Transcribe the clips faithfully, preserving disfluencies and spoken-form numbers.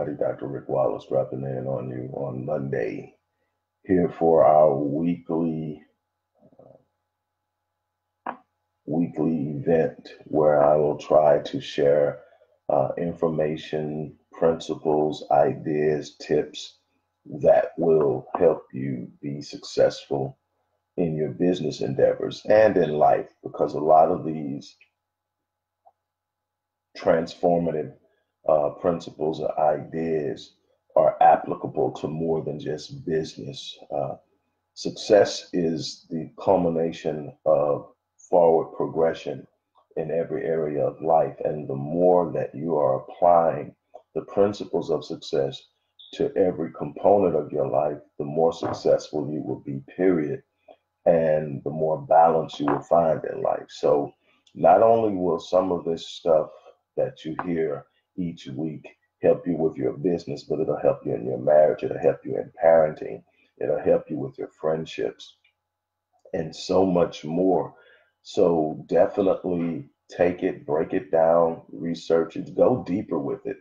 everybody. Doctor Rick Wallace dropping in on you on Monday here for our weekly uh, weekly event where I will try to share uh, information, principles, ideas, tips that will help you be successful in your business endeavors and in life, because a lot of these transformative uh, principles or ideas are applicable to more than just business. Uh, success is the culmination of forward progression in every area of life, and the more that you are applying the principles of success to every component of your life, the more successful you will be, period, and the more balance you will find in life. So not only will some of this stuff that you hear each week help you with your business, but it'll help you in your marriage, it'll help you in parenting, it'll help you with your friendships, and so much more. So definitely take it, break it down, research it, go deeper with it.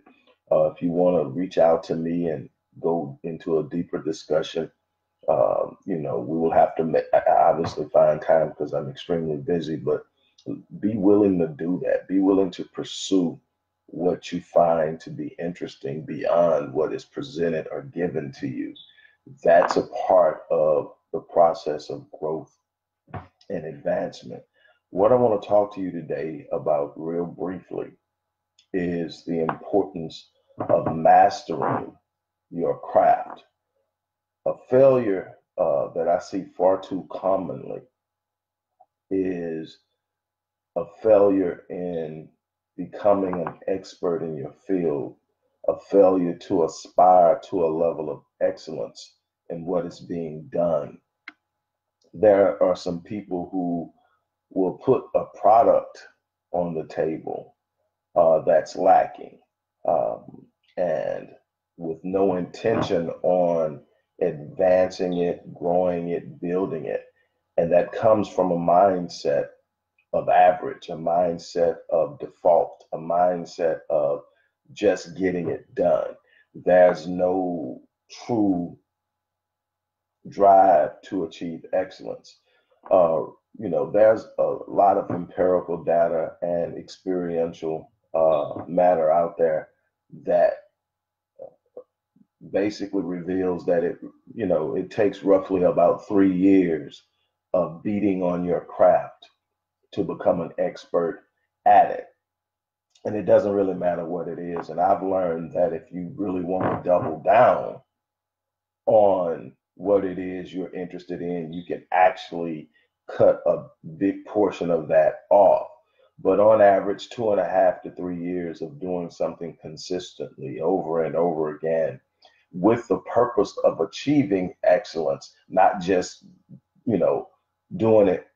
Uh, if you want to reach out to me and go into a deeper discussion, um, you know, we will have to obviously find time because I'm extremely busy, but be willing to do that. Be willing to pursue what you find to be interesting beyond what is presented or given to you. That's a part of the process of growth and advancement. What I want to talk to you today about real briefly is the importance of mastering your craft. A failure uh, that I see far too commonly is a failure in becoming an expert in your field, a failure to aspire to a level of excellence in what is being done. There are some people who will put a product on the table uh, that's lacking, um, and with no intention on advancing it, growing it, building it. And that comes from a mindset of average, a mindset of default, a mindset of just getting it done. There's no true drive to achieve excellence. Uh, you know, there's a lot of empirical data and experiential uh, matter out there that basically reveals that it, you know, it takes roughly about three years of beating on your craft to become an expert at it. And it doesn't really matter what it is. And I've learned that if you really want to double down on what it is you're interested in, you can actually cut a big portion of that off. But on average, two and a half to three years of doing something consistently over and over again with the purpose of achieving excellence, not just, you know, doing it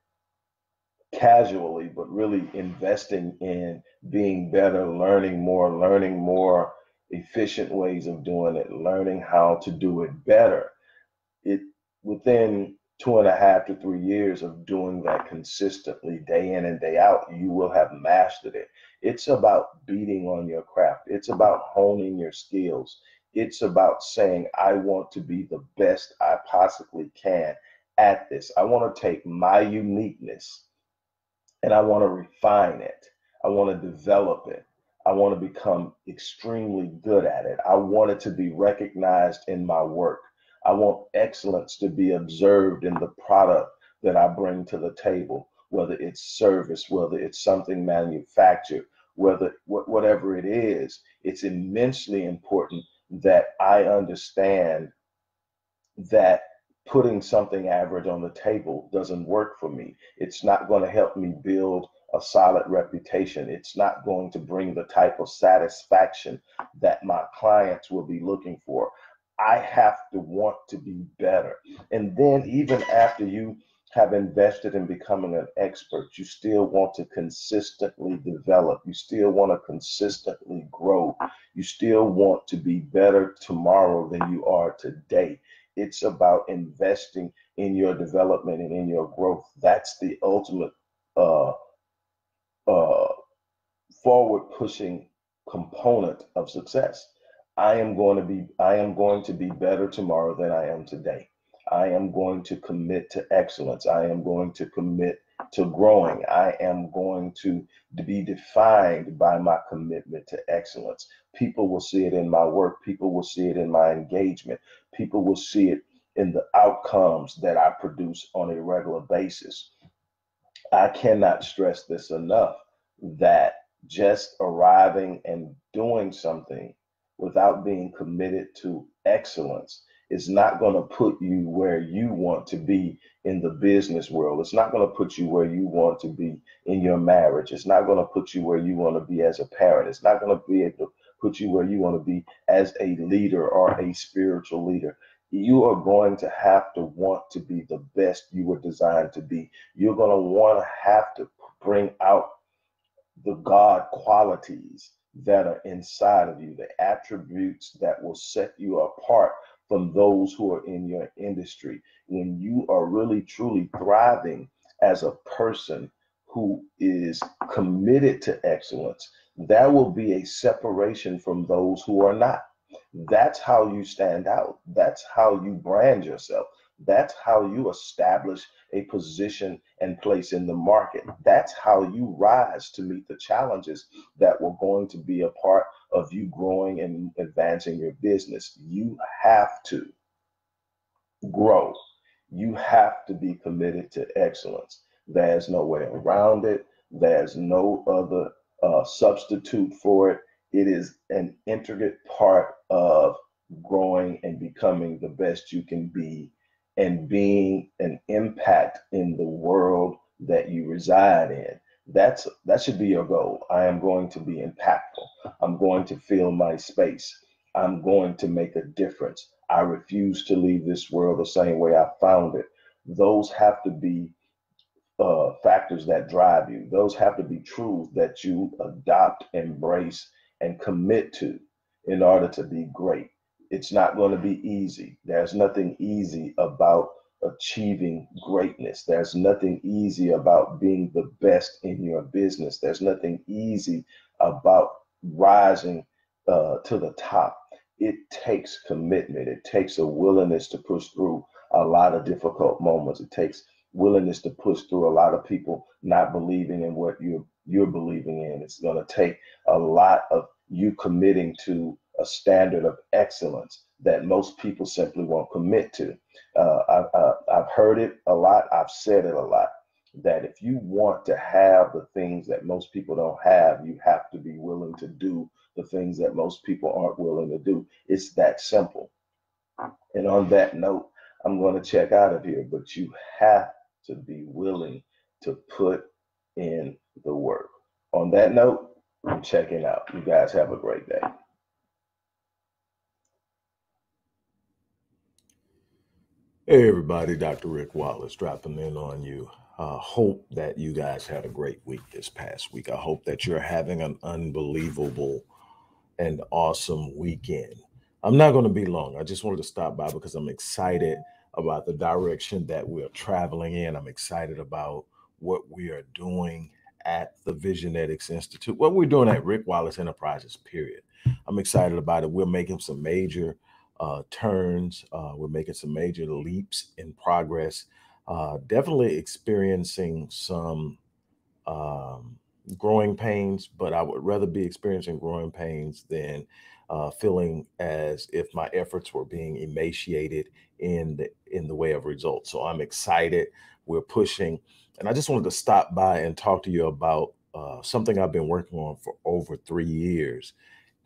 casually, but really investing in being better, learning more, learning more efficient ways of doing it, learning how to do it better. It within two and a half to three years of doing that consistently, day in and day out, you will have mastered it. It's about beating on your craft. It's about honing your skills. It's about saying, I want to be the best I possibly can at this. I want to take my uniqueness and I want to refine it. I want to develop it. I want to become extremely good at it. I want it to be recognized in my work. I want excellence to be observed in the product that I bring to the table, whether it's service, whether it's something manufactured, whether wh- whatever it is. It's immensely important that I understand that putting something average on the table doesn't work for me. It's not going to help me build a solid reputation. It's not going to bring the type of satisfaction that my clients will be looking for. I have to want to be better. And then even after you have invested in becoming an expert, you still want to consistently develop. You still want to consistently grow. You still want to be better tomorrow than you are today. It's about investing in your development and in your growth. That's the ultimate uh, uh, forward-pushing component of success. I am going to be, I am going to be better tomorrow than I am today. I am going to commit to excellence. I am going to commit to growing. I am going to be defined by my commitment to excellence. People will see it in my work. People will see it in my engagement. People will see it in the outcomes that I produce on a regular basis. I cannot stress this enough, that just arriving and doing something without being committed to excellence is not going to put you where you want to be in the business world. It's not going to put you where you want to be in your marriage. It's not going to put you where you want to be as a parent. It's not going to be able to put you where you want to be as a leader or a spiritual leader. You are going to have to want to be the best you were designed to be. You're going to want to have to bring out the God qualities that are inside of you, the attributes that will set you apart from those who are in your industry. When you are really truly thriving as a person who is committed to excellence, there will be a separation from those who are not. That's how you stand out. That's how you brand yourself. That's how you establish a position and place in the market. That's how you rise to meet the challenges that were going to be a part of you growing and advancing your business. You have to grow. You have to be committed to excellence. There's no way around it. There's no other uh, substitute for it. It is an integral part of growing and becoming the best you can be, and being an impact in the world that you reside in. That's, that should be your goal. I am going to be impactful. I'm going to fill my space. I'm going to make a difference. I refuse to leave this world the same way I found it. Those have to be uh, factors that drive you. Those have to be truths that you adopt, embrace, and commit to in order to be great. It's not going to be easy. There's nothing easy about achieving greatness. There's nothing easy about being the best in your business. There's nothing easy about rising uh, to the top. It takes commitment. It takes a willingness to push through a lot of difficult moments. It takes willingness to push through a lot of people not believing in what you're, you're believing in. It's going to take a lot of you committing to a standard of excellence that most people simply won't commit to. Uh, I, I, I've heard it a lot. I've said it a lot, that if you want to have the things that most people don't have, you have to be willing to do the things that most people aren't willing to do. It's that simple. And on that note, I'm going to check out of here, but you have to be willing to put in the work. On that note, I'm checking out. You guys have a great day. Hey everybody, Doctor Rick Wallace dropping in on you. I uh, hope that you guys had a great week this past week. I hope that you're having an unbelievable and awesome weekend. I'm not going to be long. I just wanted to stop by because I'm excited about the direction that we're traveling in. I'm excited about what we are doing at the Visionetics Institute, what we're doing at Rick Wallace Enterprises, period. I'm excited about it. We're making some major Uh, turns. Uh, we're making some major leaps in progress. Uh, definitely experiencing some um, growing pains, but I would rather be experiencing growing pains than uh, feeling as if my efforts were being emaciated in the, in the way of results. So I'm excited. We're pushing. And I just wanted to stop by and talk to you about uh, something I've been working on for over three years.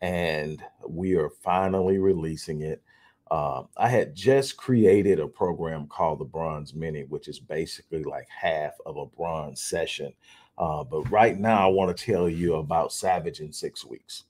And we are finally releasing it. Uh, I had just created a program called the Bronze Mini, which is basically like half of a bronze session. Uh, but right now I want to tell you about Savage in Six Weeks.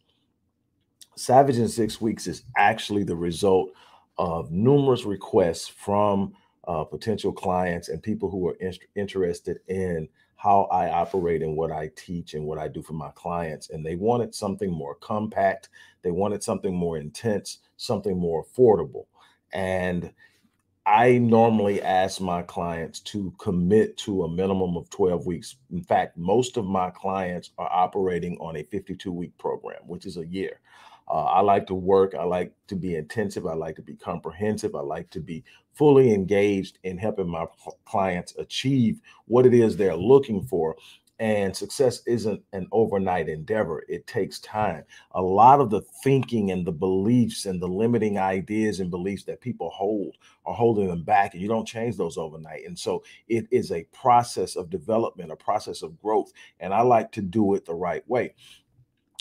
Savage in Six Weeks is actually the result of numerous requests from uh, potential clients and people who are in- interested in how I operate and what I teach and what I do for my clients. And they wanted something more compact. They wanted something more intense, something more affordable. And I normally ask my clients to commit to a minimum of twelve weeks. In fact, most of my clients are operating on a fifty-two week program, which is a year. Uh, I like to work. I like to be intensive. I like to be comprehensive. I like to be fully engaged in helping my clients achieve what it is they're looking for. And success isn't an overnight endeavor. It takes time. A lot of the thinking and the beliefs and the limiting ideas and beliefs that people hold are holding them back, and you don't change those overnight. And so it is a process of development, a process of growth. And I like to do it the right way.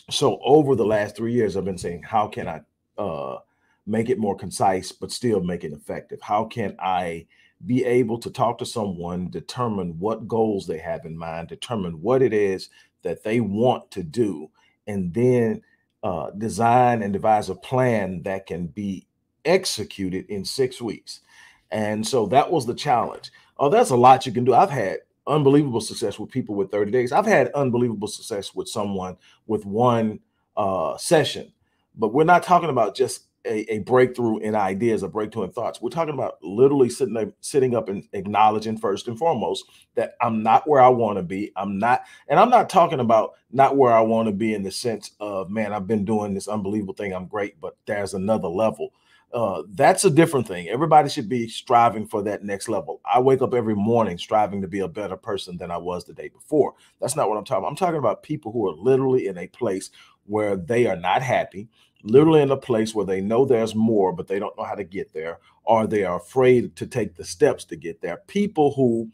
So over the last three years, I've been saying, how can I uh, make it more concise, but still make it effective? How can I be able to talk to someone, determine what goals they have in mind, determine what it is that they want to do, and then uh, design and devise a plan that can be executed in six weeks. And so that was the challenge. Oh, that's a lot you can do. I've had unbelievable success with people with thirty days. I've had unbelievable success with someone with one uh, session, but we're not talking about just A, a breakthrough in ideas, a breakthrough in thoughts. We're talking about literally sitting up, sitting up and acknowledging first and foremost that I'm not where I want to be. I'm not, and I'm not talking about not where I want to be in the sense of, man, I've been doing this unbelievable thing. I'm great, but there's another level. Uh, that's a different thing. Everybody should be striving for that next level. I wake up every morning striving to be a better person than I was the day before. That's not what I'm talking about. I'm talking about people who are literally in a place where they are not happy, literally in a place where they know there's more, but they don't know how to get there, or they are afraid to take the steps to get there. People who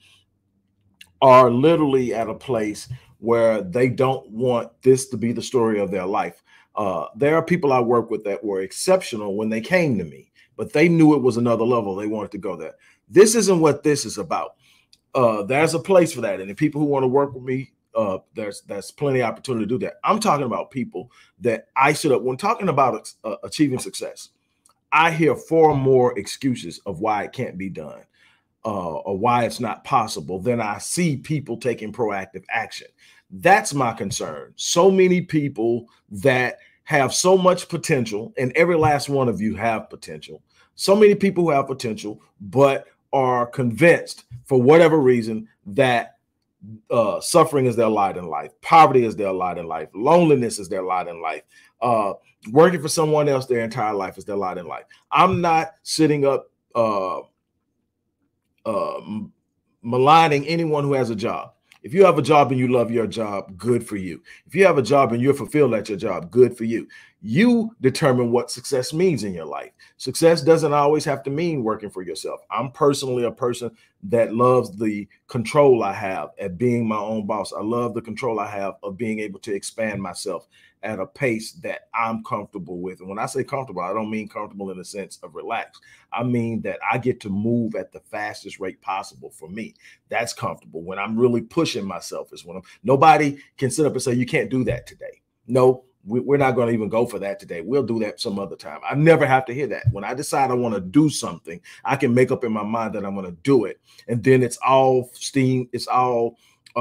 are literally at a place where they don't want this to be the story of their life. Uh, there are people I work with that were exceptional when they came to me, but they knew it was another level. They wanted to go there. This isn't what this is about. Uh, there's a place for that. And the people who want to work with me, Uh, there's there's plenty of opportunity to do that. I'm talking about people that I sit up when talking about uh, achieving success. I hear far more excuses of why it can't be done uh, or why it's not possible than I see people taking proactive action. That's my concern. So many people that have so much potential, and every last one of you have potential. So many people who have potential, but are convinced for whatever reason that Uh, suffering is their lot in life. Poverty is their lot in life. Loneliness is their lot in life. Uh, working for someone else their entire life is their lot in life. I'm not sitting up uh, uh, maligning anyone who has a job. If you have a job and you love your job, good for you. If you have a job and you're fulfilled at your job, good for you. You determine what success means in your life. Success doesn't always have to mean working for yourself. I'm personally a person that loves the control I have at being my own boss. I love the control I have of being able to expand myself at a pace that I'm comfortable with. And when I say comfortable, I don't mean comfortable in the sense of relaxed. I mean that I get to move at the fastest rate possible for me. That's comfortable. When I'm really pushing myself is when I'm, nobody can sit up and say, you can't do that today. No, we're not going to even go for that today. We'll do that some other time. I never have to hear that. When I decide I want to do something, I can make up in my mind that I'm going to do it. And then it's all steam. It's all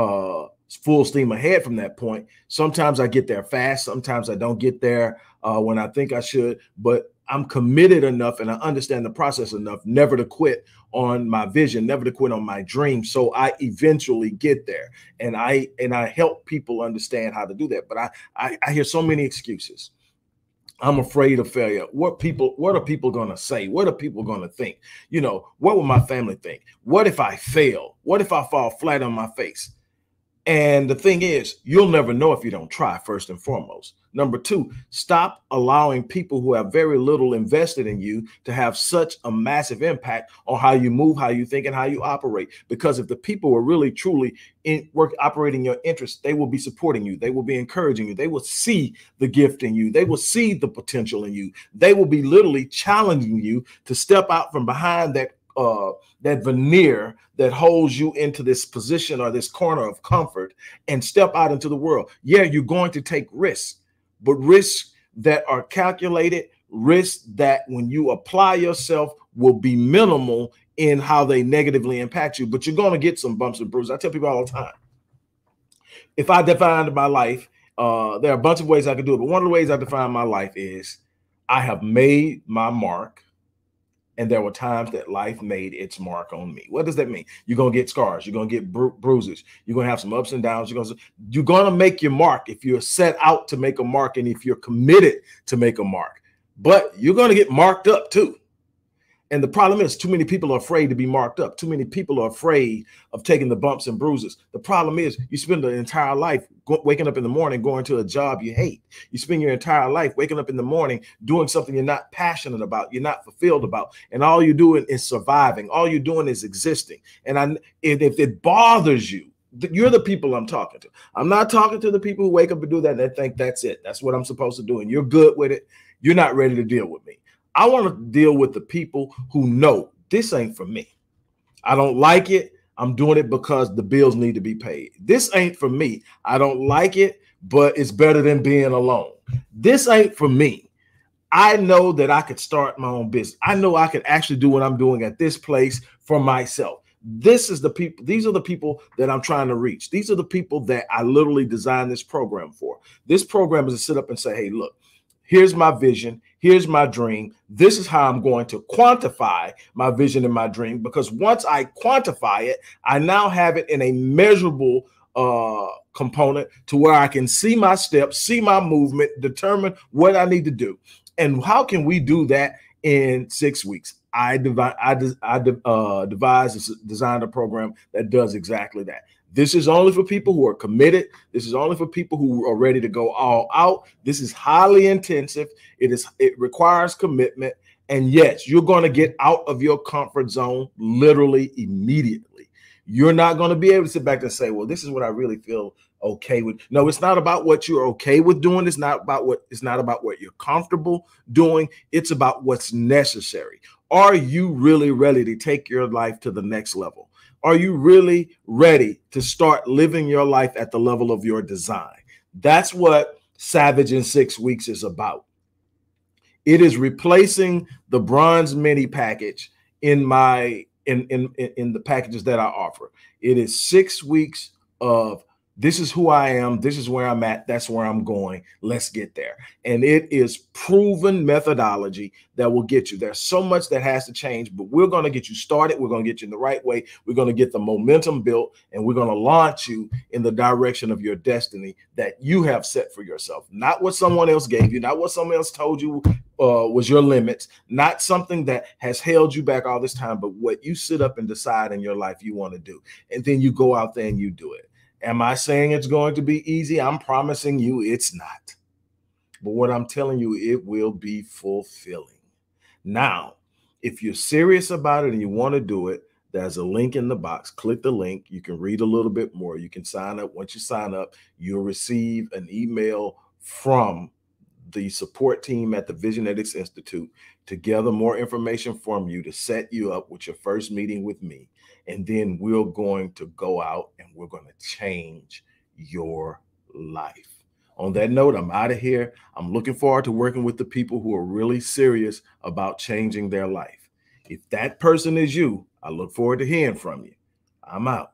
uh, full steam ahead from that point. Sometimes I get there fast. Sometimes I don't get there uh, when I think I should. But I'm committed enough and I understand the process enough never to quit on my vision, never to quit on my dream. So I eventually get there, and I and I help people understand how to do that. But I I, I hear so many excuses. I'm afraid of failure. What people? What are people going to say? What are people going to think? You know, what will my family think? What if I fail? What if I fall flat on my face? And the thing is, you'll never know if you don't try, first and foremost. Number two, stop allowing people who have very little invested in you to have such a massive impact on how you move, how you think, and how you operate. Because if the people were really, truly in work operating your interests, they will be supporting you. They will be encouraging you. They will see the gift in you. They will see the potential in you. They will be literally challenging you to step out from behind that Uh, that veneer that holds you into this position or this corner of comfort and step out into the world. Yeah, you're going to take risks, but risks that are calculated, risks that when you apply yourself will be minimal in how they negatively impact you, but you're going to get some bumps and bruises. I tell people all the time, if I defined my life, uh, there are a bunch of ways I could do it, but one of the ways I define my life is I have made my mark And there were times that life made its mark on me. What does that mean? You're going to get scars. You're going to get bru bruises. You're going to have some ups and downs. You're going to, you're going to make your mark if you're set out to make a mark and if you're committed to make a mark. But you're going to get marked up too. And the problem is too many people are afraid to be marked up. Too many people are afraid of taking the bumps and bruises. The problem is you spend the entire life waking up in the morning going to a job you hate. You spend your entire life waking up in the morning doing something you're not passionate about, you're not fulfilled about. And all you're doing is surviving. All you're doing is existing. And I, if, if it bothers you, you're the people I'm talking to. I'm not talking to the people who wake up and do that and they think that's it. That's what I'm supposed to do. And you're good with it. You're not ready to deal with me. I want to deal with the people who know this ain't for me. I don't like it. I'm doing it because the bills need to be paid. This ain't for me. I don't like it, but it's better than being alone. This ain't for me. I know that I could start my own business. I know I could actually do what I'm doing at this place for myself. This is the people. These are the people that I'm trying to reach. These are the people that I literally designed this program for. This program is to sit up and say, hey, look, here's my vision. Here's my dream. This is how I'm going to quantify my vision and my dream, because once I quantify it, I now have it in a measurable uh, component to where I can see my steps, see my movement, determine what I need to do. And how can we do that in six weeks? I, devi- I, de- I de- uh, devised and designed a program that does exactly that. This is only for people who are committed. This is only for people who are ready to go all out. This is highly intensive. It is. It requires commitment. And yes, you're going to get out of your comfort zone literally immediately. You're not going to be able to sit back and say, well, this is what I really feel okay with. No, it's not about what you're okay with doing. It's not about what, it's not about what you're comfortable doing. It's about what's necessary. Are you really ready to take your life to the next level? Are you really ready to start living your life at the level of your design? That's what Savage in Six Weeks is about. It is replacing the bronze mini package in my in in in the packages that I offer. It is six weeks of this is who I am. This is where I'm at. That's where I'm going. Let's get there. And it is proven methodology that will get you. There's so much that has to change, but we're going to get you started. We're going to get you in the right way. We're going to get the momentum built, and we're going to launch you in the direction of your destiny that you have set for yourself. Not what someone else gave you, not what someone else told you uh, was your limits, not something that has held you back all this time, but what you sit up and decide in your life you want to do. And then you go out there and you do it. Am I saying it's going to be easy? I'm promising you it's not. But what I'm telling you, it will be fulfilling. Now, if you're serious about it and you want to do it, there's a link in the box. Click the link. You can read a little bit more. You can sign up. Once you sign up, you'll receive an email from the support team at the Visionetics Institute to gather more information from you to set you up with your first meeting with me. And then we're going to go out and we're going to change your life. On that note, I'm out of here. I'm looking forward to working with the people who are really serious about changing their life. If that person is you, I look forward to hearing from you. I'm out.